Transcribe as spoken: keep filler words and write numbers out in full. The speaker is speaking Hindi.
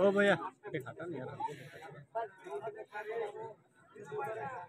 ओ भैया खाता नहीं यार